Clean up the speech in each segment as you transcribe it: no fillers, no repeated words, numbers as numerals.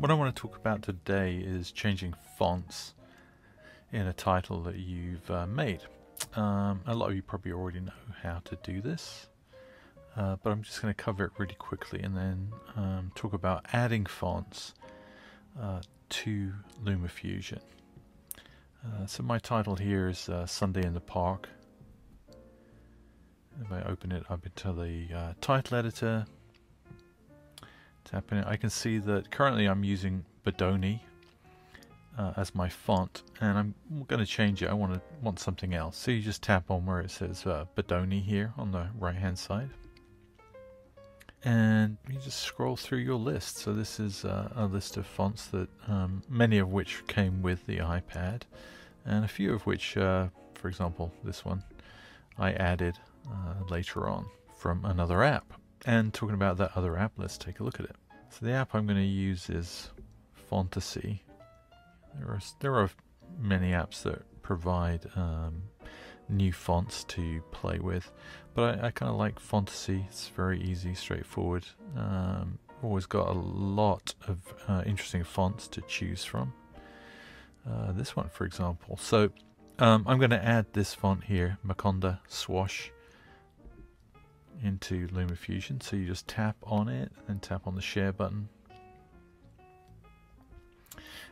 What I want to talk about today is changing fonts in a title that you've made. A lot of you probably already know how to do this, but I'm just going to cover it really quickly and then talk about adding fonts to LumaFusion. So my title here is Sunday in the Park. If I open it up into the title editor, tap in it, I can see that currently I'm using Bodoni as my font, and I'm going to change it. I want something else. So you just tap on where it says Bodoni here on the right hand side, and you just scroll through your list. So this is a list of fonts that many of which came with the iPad, and a few of which, for example this one, I added later on from another app. And talking about that other app, let's take a look at it. So the app I'm going to use is Fontasy. There are many apps that provide new fonts to play with, but I kind of like Fontasy. It's very easy, straightforward. Always got a lot of interesting fonts to choose from. This one, for example. So I'm going to add this font here, Maconda Swash, into LumaFusion. So you just tap on it and tap on the share button.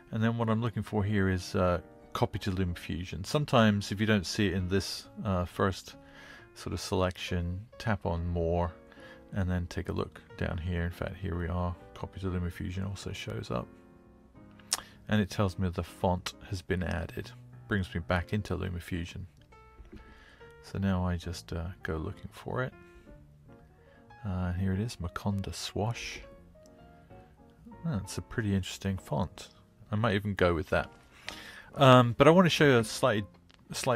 And then what I'm looking for here is copy to LumaFusion. Sometimes if you don't see it in this first sort of selection, tap on more and then take a look down here. In fact, here we are. Copy to LumaFusion also shows up, and it tells me the font has been added. Brings me back into LumaFusion. So now I just go looking for it. Here it is, Maconda Swash. That's a pretty interesting font. I might even go with that. But I want to show you a slight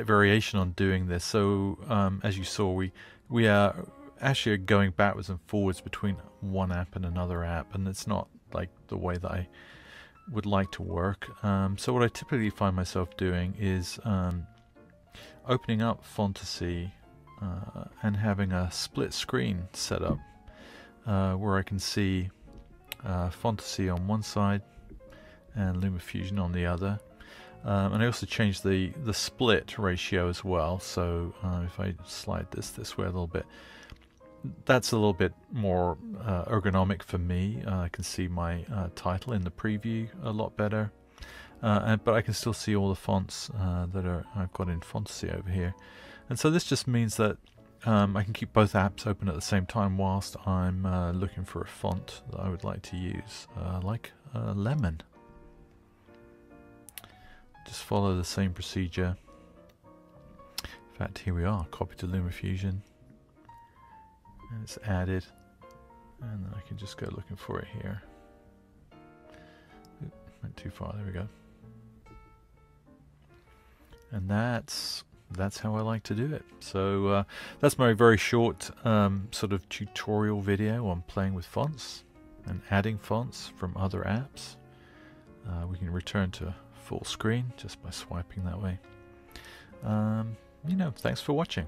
variation on doing this. So as you saw, we are actually going backwards and forwards between one app and another app, and it's not like the way that I would like to work. So what I typically find myself doing is opening up Fontasy and having a split screen set up where I can see Fontasy on one side and LumaFusion on the other, and I also changed the split ratio as well. So if I slide this way a little bit, that's a little bit more ergonomic for me. I can see my title in the preview a lot better, but I can still see all the fonts that I've got in Fontasy over here. And so this just means that I can keep both apps open at the same time whilst I'm looking for a font that I would like to use, like Lemon. Just follow the same procedure. In fact, here we are, copy to LumaFusion, and it's added, and then I can just go looking for it here. Oop, went too far, there we go. And that's how I like to do it. So that's my very short sort of tutorial video on playing with fonts and adding fonts from other apps. We can return to full screen just by swiping that way. Thanks for watching.